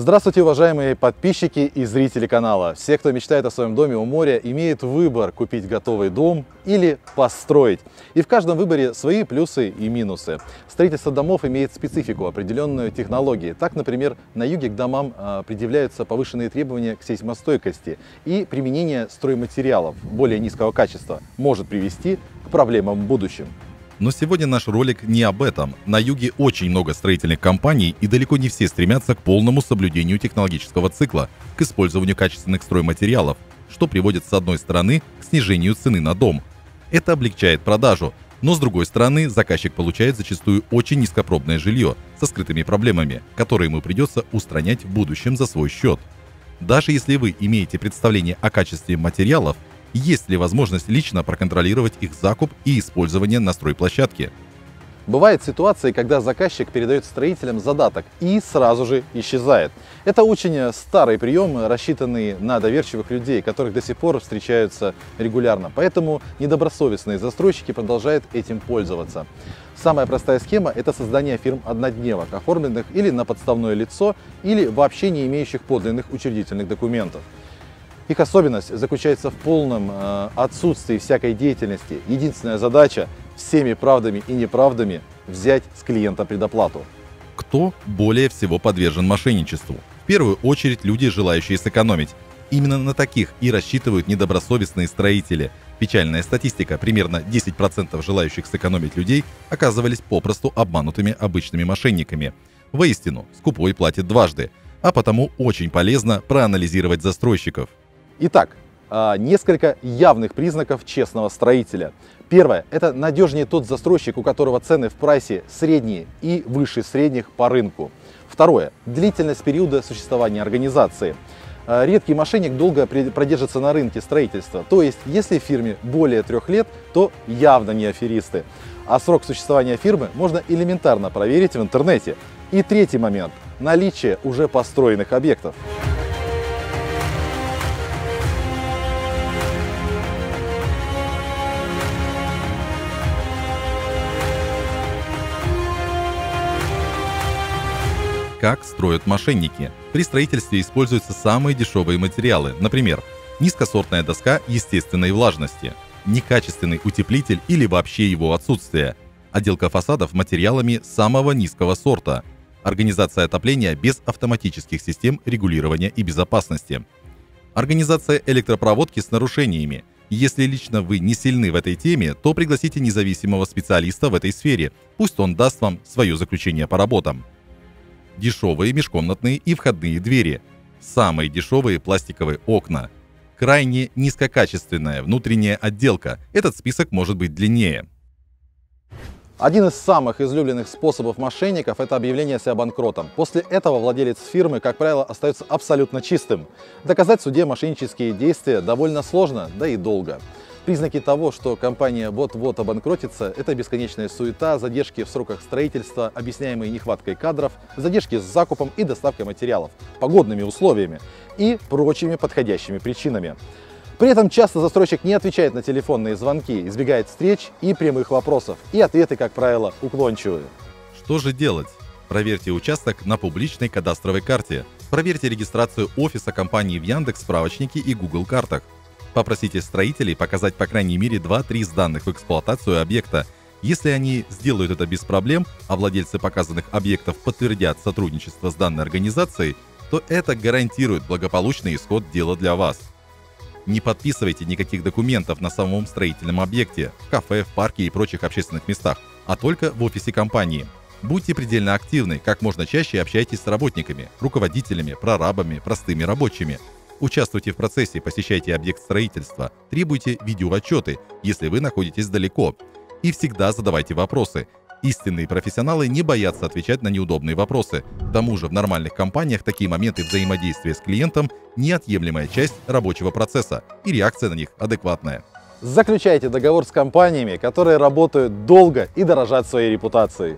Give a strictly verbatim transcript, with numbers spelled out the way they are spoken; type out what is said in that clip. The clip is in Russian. Здравствуйте, уважаемые подписчики и зрители канала. Все, кто мечтает о своем доме у моря, имеют выбор купить готовый дом или построить. И в каждом выборе свои плюсы и минусы. Строительство домов имеет специфику, определенную технологии. Так, например, на юге к домам предъявляются повышенные требования к сейсмостойкости, и применение стройматериалов более низкого качества может привести к проблемам в будущем. Но сегодня наш ролик не об этом. На юге очень много строительных компаний, и далеко не все стремятся к полному соблюдению технологического цикла, к использованию качественных стройматериалов, что приводит, с одной стороны, к снижению цены на дом. Это облегчает продажу, но, с другой стороны, заказчик получает зачастую очень низкопробное жилье со скрытыми проблемами, которые ему придется устранять в будущем за свой счет. Даже если вы имеете представление о качестве материалов, есть ли возможность лично проконтролировать их закуп и использование на стройплощадке? Бывают ситуации, когда заказчик передает строителям задаток и сразу же исчезает. Это очень старый прием, рассчитанный на доверчивых людей, которых до сих пор встречаются регулярно. Поэтому недобросовестные застройщики продолжают этим пользоваться. Самая простая схема – это создание фирм-однодневок, оформленных или на подставное лицо, или вообще не имеющих подлинных учредительных документов. Их особенность заключается в полном э, отсутствии всякой деятельности. Единственная задача – всеми правдами и неправдами взять с клиента предоплату. Кто более всего подвержен мошенничеству? В первую очередь люди, желающие сэкономить. Именно на таких и рассчитывают недобросовестные строители. Печальная статистика – примерно десять процентов желающих сэкономить людей оказывались попросту обманутыми обычными мошенниками. Воистину, скупой платит дважды, а потому очень полезно проанализировать застройщиков. Итак, несколько явных признаков честного строителя. Первое – это надежнее тот застройщик, у которого цены в прайсе средние и выше средних по рынку. Второе – длительность периода существования организации. Редкий мошенник долго продержится на рынке строительства, то есть если в фирме более трех лет, то явно не аферисты. А срок существования фирмы можно элементарно проверить в интернете. И третий момент – наличие уже построенных объектов. Как строят мошенники? При строительстве используются самые дешевые материалы, например, низкосортная доска естественной влажности, некачественный утеплитель или вообще его отсутствие, отделка фасадов материалами самого низкого сорта, организация отопления без автоматических систем регулирования и безопасности, организация электропроводки с нарушениями. Если лично вы не сильны в этой теме, то пригласите независимого специалиста в этой сфере, пусть он даст вам свое заключение по работам. Дешевые межкомнатные и входные двери, самые дешевые пластиковые окна, крайне низкокачественная внутренняя отделка. Этот список может быть длиннее. Один из самых излюбленных способов мошенников – это объявление себя банкротом. После этого владелец фирмы, как правило, остается абсолютно чистым. Доказать в суде мошеннические действия довольно сложно, да и долго. Признаки того, что компания вот-вот обанкротится, это бесконечная суета, задержки в сроках строительства, объясняемые нехваткой кадров, задержки с закупом и доставкой материалов, погодными условиями и прочими подходящими причинами. При этом часто застройщик не отвечает на телефонные звонки, избегает встреч и прямых вопросов, и ответы, как правило, уклончивые. Что же делать? Проверьте участок на публичной кадастровой карте. Проверьте регистрацию офиса компании в Яндекс справочнике и Google картах. Попросите строителей показать по крайней мере два-три сданных в эксплуатацию объекта. Если они сделают это без проблем, а владельцы показанных объектов подтвердят сотрудничество с данной организацией, то это гарантирует благополучный исход дела для вас. Не подписывайте никаких документов на самом строительном объекте, в кафе, в парке и прочих общественных местах, а только в офисе компании. Будьте предельно активны, как можно чаще общайтесь с работниками, руководителями, прорабами, простыми рабочими. Участвуйте в процессе, посещайте объект строительства, требуйте видеоотчеты, если вы находитесь далеко. И всегда задавайте вопросы. Истинные профессионалы не боятся отвечать на неудобные вопросы. К тому же в нормальных компаниях такие моменты взаимодействия с клиентом – неотъемлемая часть рабочего процесса, и реакция на них адекватная. Заключайте договор с компаниями, которые работают долго и дорожат своей репутацией.